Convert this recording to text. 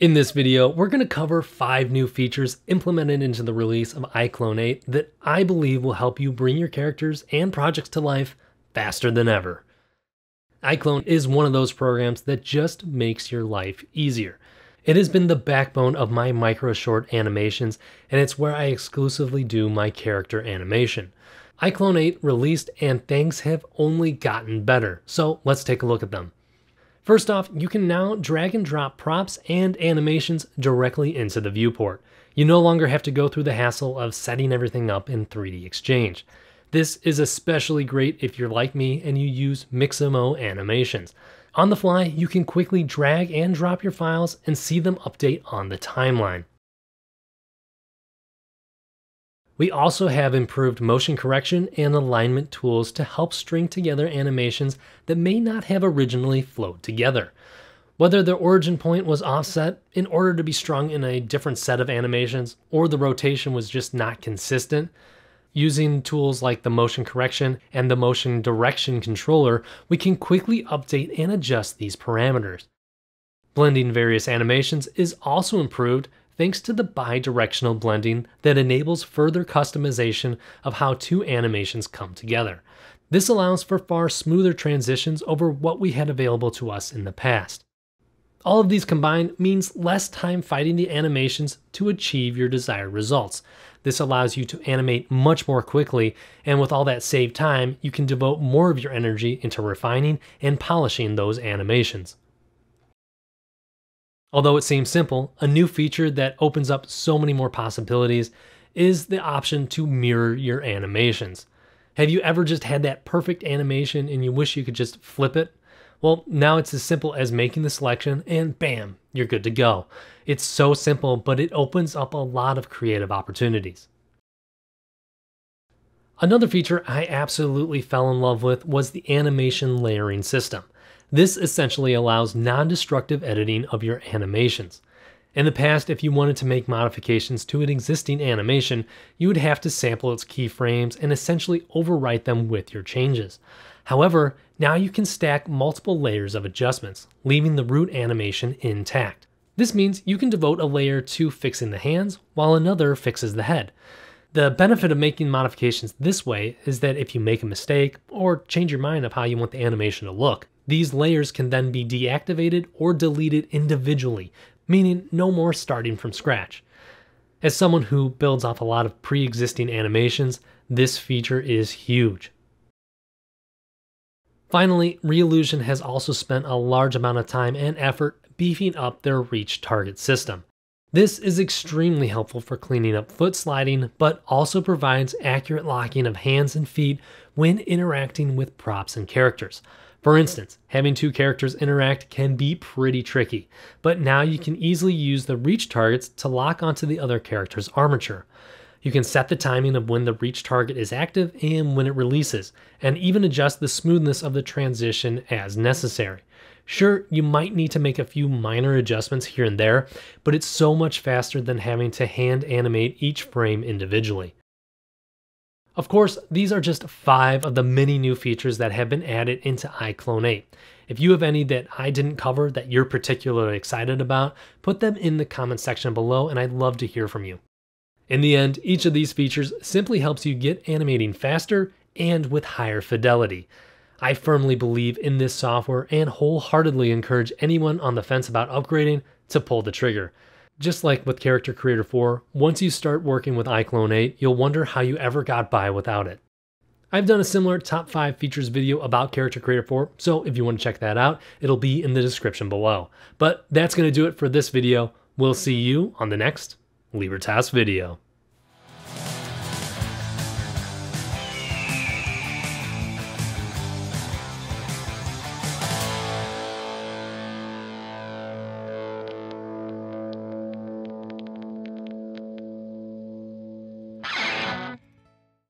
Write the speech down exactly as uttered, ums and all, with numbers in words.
In this video, we're going to cover five new features implemented into the release of iClone eight that I believe will help you bring your characters and projects to life faster than ever. iClone is one of those programs that just makes your life easier. It has been the backbone of my micro short animations, and it's where I exclusively do my character animation. iClone eight released, and things have only gotten better, so let's take a look at them. First off, you can now drag and drop props and animations directly into the viewport. You no longer have to go through the hassle of setting everything up in three D Exchange. This is especially great if you're like me and you use Mixamo animations. On the fly, you can quickly drag and drop your files and see them update on the timeline. We also have improved motion correction and alignment tools to help string together animations that may not have originally flowed together. Whether their origin point was offset in order to be strung in a different set of animations, or the rotation was just not consistent, using tools like the motion correction and the motion direction controller, we can quickly update and adjust these parameters. Blending various animations is also improved thanks to the bi-directional blending that enables further customization of how two animations come together. This allows for far smoother transitions over what we had available to us in the past. All of these combined means less time fighting the animations to achieve your desired results. This allows you to animate much more quickly, and with all that saved time, you can devote more of your energy into refining and polishing those animations. Although it seems simple, a new feature that opens up so many more possibilities is the option to mirror your animations. Have you ever just had that perfect animation and you wish you could just flip it? Well, now it's as simple as making the selection and bam, you're good to go. It's so simple, but it opens up a lot of creative opportunities. Another feature I absolutely fell in love with was the animation layering system. This essentially allows non-destructive editing of your animations. In the past, if you wanted to make modifications to an existing animation, you would have to sample its keyframes and essentially overwrite them with your changes. However, now you can stack multiple layers of adjustments, leaving the root animation intact. This means you can devote a layer to fixing the hands, while another fixes the head. The benefit of making modifications this way is that if you make a mistake or change your mind of how you want the animation to look, these layers can then be deactivated or deleted individually, meaning no more starting from scratch. As someone who builds off a lot of pre-existing animations, this feature is huge. Finally, Reallusion has also spent a large amount of time and effort beefing up their reach target system. This is extremely helpful for cleaning up foot sliding, but also provides accurate locking of hands and feet when interacting with props and characters. For instance, having two characters interact can be pretty tricky, but now you can easily use the reach targets to lock onto the other character's armature. You can set the timing of when the reach target is active and when it releases, and even adjust the smoothness of the transition as necessary. Sure, you might need to make a few minor adjustments here and there, but it's so much faster than having to hand animate each frame individually. Of course, these are just five of the many new features that have been added into iClone eight. If you have any that I didn't cover that you're particularly excited about, put them in the comment section below and I'd love to hear from you. In the end, each of these features simply helps you get animating faster and with higher fidelity. I firmly believe in this software and wholeheartedly encourage anyone on the fence about upgrading to pull the trigger. Just like with Character Creator four, once you start working with iClone eight, you'll wonder how you ever got by without it. I've done a similar top five features video about Character Creator four, so if you want to check that out, it'll be in the description below. But that's going to do it for this video. We'll see you on the next Libertas video.